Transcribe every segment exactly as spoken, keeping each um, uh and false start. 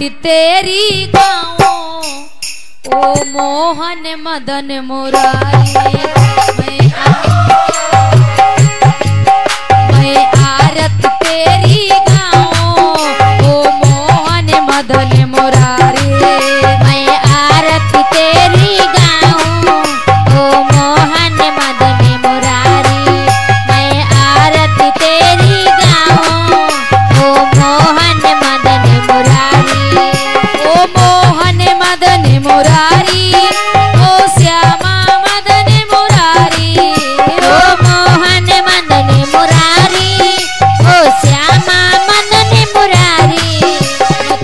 तेरी गाँव ओ मोहन मदन मुरारी। मैं मैं आरत तेरी गाँव ओ मोहन मदन मुरारी। मैं आरत तेरी गाँव ओ मोहन मदन मुरारी। मैं आरत तेरी गाँव ओ मोहन मदन मुरारी।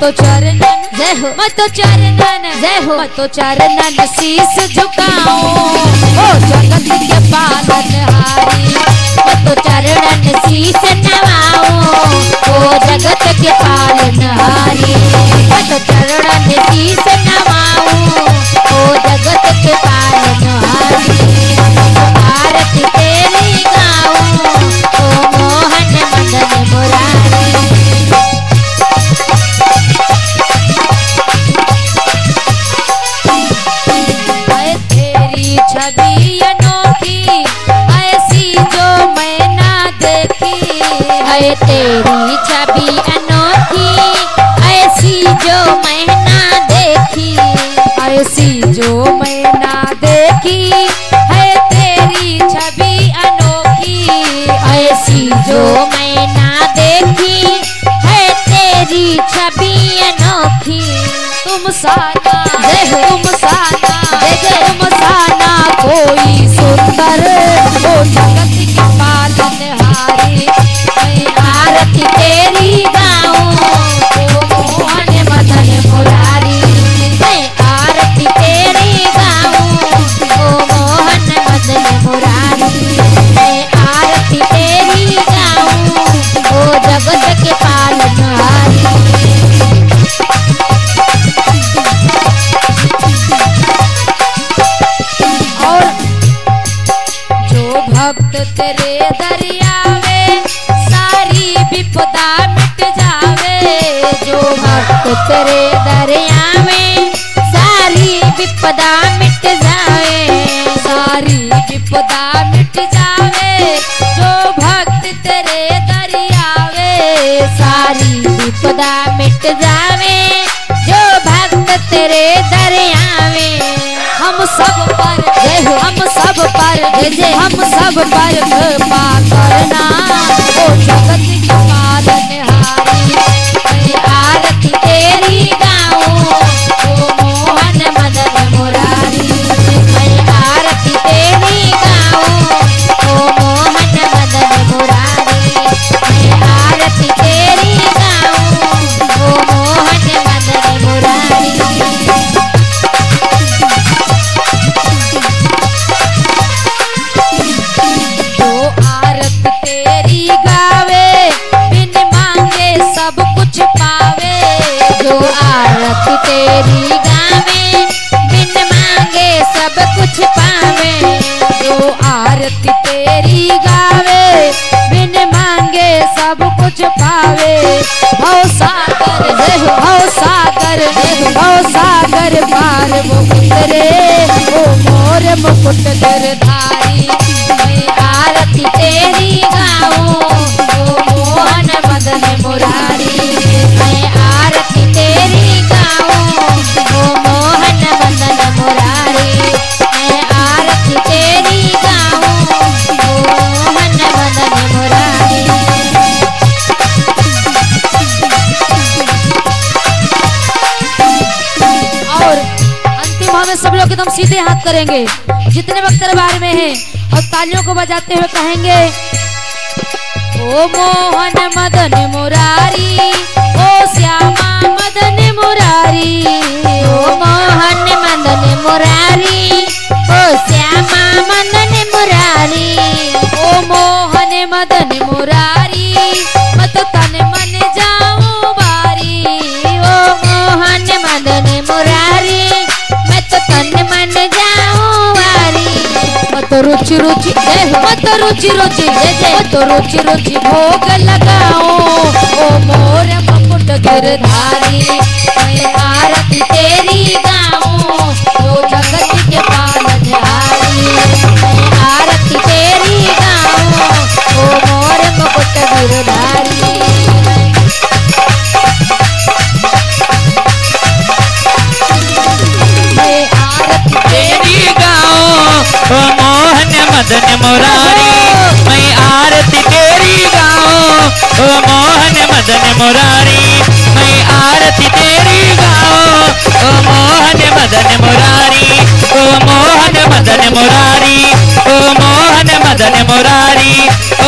मैं तो चरणन जय हो, मैं तो चरणन शीश झुकाऊं ओ जगत के पालनहारी। मैं तो चरणन शीश नवाऊं ओ जगत के पालनहारी। मैं तो चरणन शीश नवाऊं ओ जगत के पालनहारी। आरती तेरी गाऊं ओ मोहन मदन मुरारी। छवि अनोखी ऐसी जो मैं ना देखी है, तेरी छवि अनोखी ऐसी जो मैं ना देखी, ऐसी जो मैं ना देखी है, तेरी छवि अनोखी ऐसी जो मैं ना देखी है, तेरी छवि अनोखी। तुम साना तुम साना तुम साना कोई सुंदर ओ जगत के पालनहारी। मैं आरती तेरी गाऊं ओ मोहन मदन मुरारी। मैं आरती तेरी गाऊं ओ मोहन मदन मुरारी। मैं आरती तेरी गाऊं ओ जगत के पालनहारी। भक्त तेरे दरिया में सारी विपदा मिट जावे। जो भक्त तेरे दरिया में सारी विपदा मिट जावे, सारी विपदा मिट जावे। जो भक्त तेरे दरिया में सारी विपदा मिट जावे। जो भक्त तेरे दरिया में हम सब पर जय हो, हम सब पर जय, हम सब पर कृपा करना ओ जगत की पालनहारी। मैं आरती तेरी गाऊं ओ मोहन मदन मुरारी। मैं आरती तेरी गाऊं ओ मोहन मदन मुरारी। मैं आरती तेरी गाऊं ओ मोहन मदन मुरारी। जो आरती तेरी गावे बिन मांगे सब कुछ पावे। जो आरती तेरी गावे बिन मांगे सब कुछ पावे। भव सागर जय हो, भव सागर जय हो, भव सागर पार मुकुट रे ओ मोर मुकुट धरधारी। मैं आरती तेरी गाऊं ओ मोहन मदन मुरारी। मैं आरती तेरी गाऊं ओ मोहन मदन मुरारी। मैं आरती तेरी गाऊं ओ मोहन मदन मुरारी। और अंतिम हमें सब लोग एकदम सीधे हाथ करेंगे जितने भक्त दरबार में हैं, और तालियों को बजाते हुए कहेंगे ओ मोहन मदन मुरारी, ओ श्यामा मदन मुरारी, ओ मोहन मदन मुरारी, ओ श्यामा मदन मुरारी, ओ मोहन मदन मुरारी। मैं तो तन मन जाऊं बारी ओ मोहन मदन मुरारी। मैं तो तन मन जाऊं बारी। तो रुचि रुचि तो रुचि रुचि तो रुचि रुचि भोग लगाओ ओ मोर मुकुट गिरधारी मैं आरती तेरी गाऊं तो जगत के पालनहारी मैं आरती तेरी गाऊं ओ मोर मुकुट गिरधारी। मोहन मदन मुरारी मैं आरती तेरी गाऊं ओ मोहन मदन मुरारी मैं आरती तेरी गाऊं ओ मोहन मदन मुरारी ओ मोहन मदन मुरारी ओ मोहन मदन मुरारी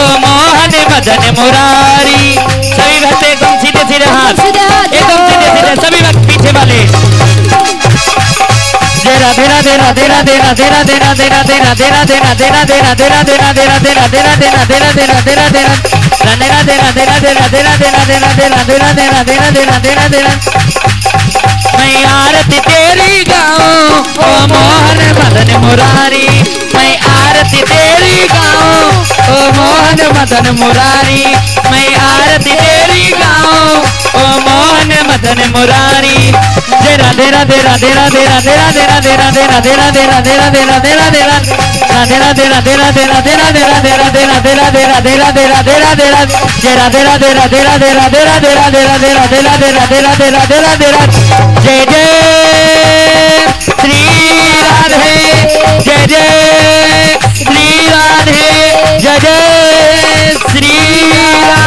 ओ मोहन मदन मुरारी। सभी भक्त एकदम सीधे सीधे हाथ एकदम सीधे सीधे सभी भक्त पीछे वाले देना देना देना देना देना देना देना देना देना देना देना देना देना देना देना देना देना देना देना देना देना देना देना देना देना देना देना देना देना देना देना देना देना देना देना देना। मैं आरती तेरी गाऊं ओ मोहन मदन मुरारी मैं आरती तेरी गाऊं ओ मोहन मदन मुरारी मैं आरती तेरी गाऊं ओ मोहन मदन मुरारी। जय राधे राधे राधे राधे राधे राधे राधे राधे राधे राधे राधे राधे राधे राधे राधे राधे राधे राधे राधे राधे राधे राधे राधे राधे राधे राधे राधे राधे राधे। जय राधे राधे राधे राधे राधे राधे राधे राधे राधे राधे राधे राधे राधे राधे राधे। जय जय श्री राधे जय जय श्री राधे जय जय श्री राधे।